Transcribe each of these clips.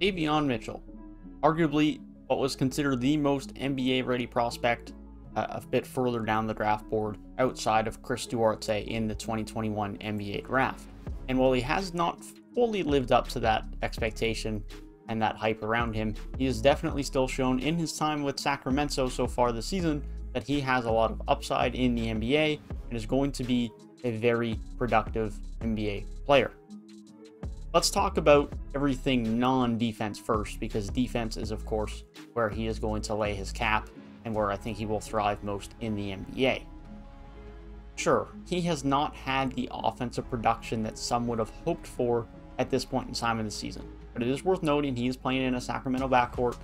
Davion Mitchell, arguably what was considered the most NBA-ready prospect a bit further down the draft board outside of Chris Duarte in the 2021 NBA draft. And while he has not fully lived up to that expectation and that hype around him, he has definitely still shown in his time with Sacramento so far this season that he has a lot of upside in the NBA and is going to be a very productive NBA player. Let's talk about everything non-defense first, because defense is, of course, where he is going to lay his cap and where I think he will thrive most in the NBA. Sure, he has not had the offensive production that some would have hoped for at this point in time in the season, but it is worth noting he is playing in a Sacramento backcourt.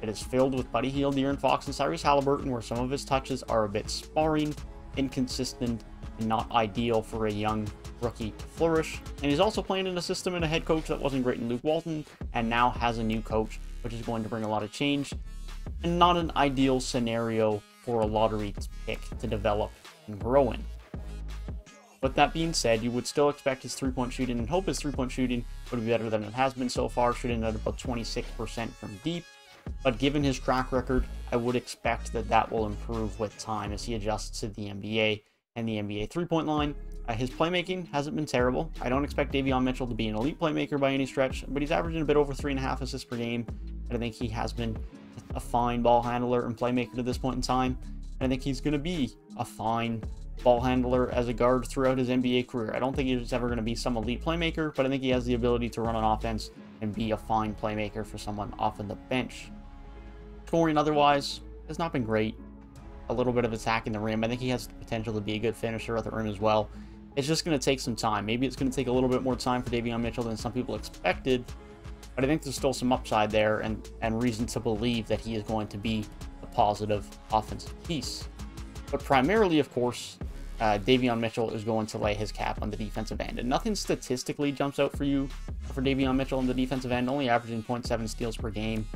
It is filled with Buddy Hield, De'Aaron Fox, and Cyrus Halliburton, where some of his touches are a bit sparring, inconsistent, and not ideal for a young rookie to flourish. And he's also playing in a system and a head coach that wasn't great in Luke Walton, and now has a new coach, which is going to bring a lot of change, and not an ideal scenario for a lottery pick to develop and grow in. With that being said, you would still expect his three-point shooting and hope his three-point shooting would be better than it has been so far, shooting at about 26% from deep. But given his track record, I would expect that that will improve with time as he adjusts to the NBA and the NBA three-point line. His playmaking hasn't been terrible. I don't expect Davion Mitchell to be an elite playmaker by any stretch, but he's averaging a bit over 3.5 assists per game, and I think he has been a fine ball handler and playmaker to this point in time. And I think he's going to be a fine ball handler as a guard throughout his NBA career. I don't think he's ever going to be some elite playmaker, but I think he has the ability to run on offense and be a fine playmaker for someone off of the bench. Scoring otherwise has not been great. A little bit of attacking the rim. I think he has the potential to be a good finisher at the rim as well. It's just going to take some time. Maybe it's going to take a little bit more time for Davion Mitchell than some people expected, but I think there's still some upside there and reason to believe that he is going to be a positive offensive piece. But primarily, of course, Davion Mitchell is going to lay his cap on the defensive end. And nothing statistically jumps out for you for Davion Mitchell on the defensive end, only averaging 0.7 steals per game.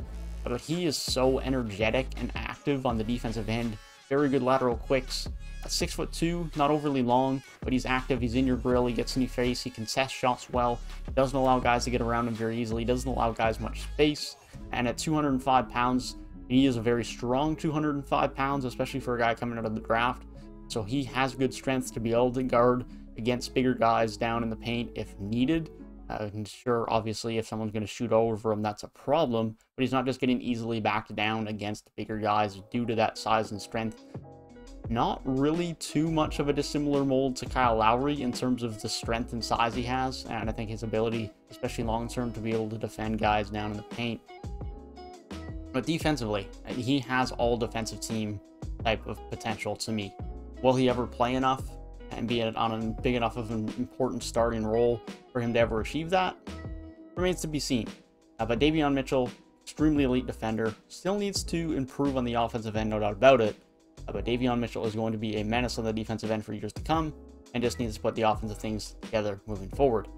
But he is so energetic and active on the defensive end. Very good lateral quicks. 6'2", not overly long, but he's active. He's in your grill. He gets in your face. He contests shots well. Doesn't allow guys to get around him very easily. Doesn't allow guys much space. And at 205 pounds, he is a very strong 205 pounds, especially for a guy coming out of the draft. So he has good strength to be able to guard against bigger guys down in the paint if needed. And sure, obviously, if someone's going to shoot over him, that's a problem. But he's not just getting easily backed down against bigger guys due to that size and strength. Not really too much of a dissimilar mold to Kyle Lowry in terms of the strength and size he has. And I think his ability, especially long-term, to be able to defend guys down in the paint. But defensively, he has all defensive team type of potential to me. Will he ever play enough and be on a big enough of an important starting role for him to ever achieve that? Remains to be seen. But Davion Mitchell, extremely elite defender, still needs to improve on the offensive end, no doubt about it. But Davion Mitchell is going to be a menace on the defensive end for years to come and just needs to put the offensive things together moving forward.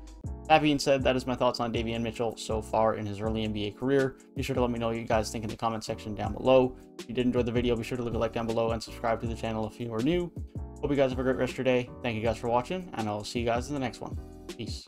That being said, that is my thoughts on Davion Mitchell so far in his early NBA career. Be sure to let me know what you guys think in the comment section down below. If you did enjoy the video, be sure to leave a like down below and subscribe to the channel if you are new. Hope you guys have a great rest of your day. Thank you guys for watching, and I'll see you guys in the next one. Peace.